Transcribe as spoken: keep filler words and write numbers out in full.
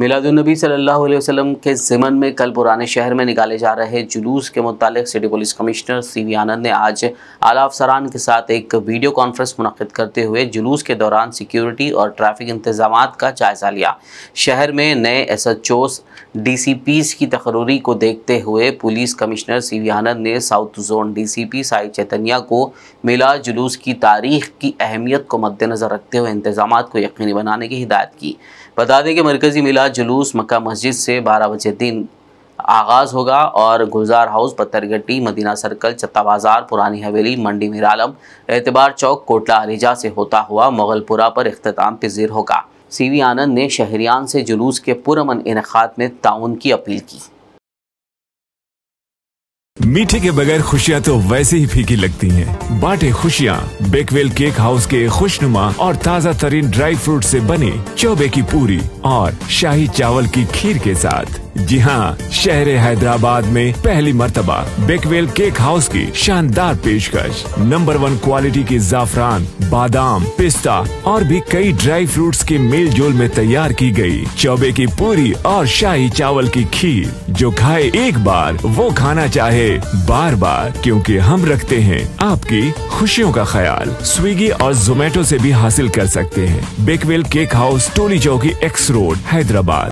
मिलादुलनबी सल्लल्लाहु अलैहि वसल्लम के ज़िमन में कल पुराने शहर में निकाले जा रहे जुलूस के मुतालिक city police commissioner CV Anand ने आज आला अफसरान के साथ एक वीडियो कॉन्फ्रेंस मुनक़िद करते हुए जुलूस के दौरान सिक्योरिटी और ट्रैफिक इंतजाम का जायज़ा लिया। शहर में नए S H Os D C P की तकरूरी को देखते हुए पुलिस कमिश्नर सीवी आनंद ने south zone D C P Sai Chaitanya को मिलाद जुलूस की तारीख की अहमियत को मद्देनज़र रखते हुए इंतजाम को यकीनी बनाने की हिदायत की। बता दें कि मरकज़ी मिलाद जुलूस मक्का मस्जिद से बारह बजे दिन आगाज़ होगा और गुलजार हाउस, पत्थरगटी, मदीना सर्कल, चत्ताबाजार, पुरानी हवेली, मंडी मीरालम, एतबार चौक, कोटला अरीजा से होता हुआ मोगलपुरा पर अख्ताम पज़ीर होगा। सीवी आनंद ने शहरियान से जुलूस के पुरअमन इनेकाद में ताउन की अपील की। मीठे के बगैर खुशियाँ तो वैसे ही फीकी लगती हैं। बांटे खुशियाँ बेकवेल केक हाउस के खुशनुमा और ताज़ा तरीन ड्राई फ्रूट से बने चौबे की पूरी और शाही चावल की खीर के साथ। जी हाँ, शहर हैदराबाद में पहली मर्तबा बेकवेल केक हाउस की शानदार पेशकश, नंबर वन क्वालिटी की जाफ़रान, बादाम, पिस्ता और भी कई ड्राई फ्रूट्स के मेल जोल में तैयार की गई चौबे की पूरी और शाही चावल की खीर, जो खाए एक बार वो खाना चाहे बार बार, क्योंकि हम रखते हैं आपकी खुशियों का ख्याल। स्विगी और जोमेटो से भी हासिल कर सकते हैं। बेकवेल केक हाउस, टोली चौकी, एक्स रोड, हैदराबाद।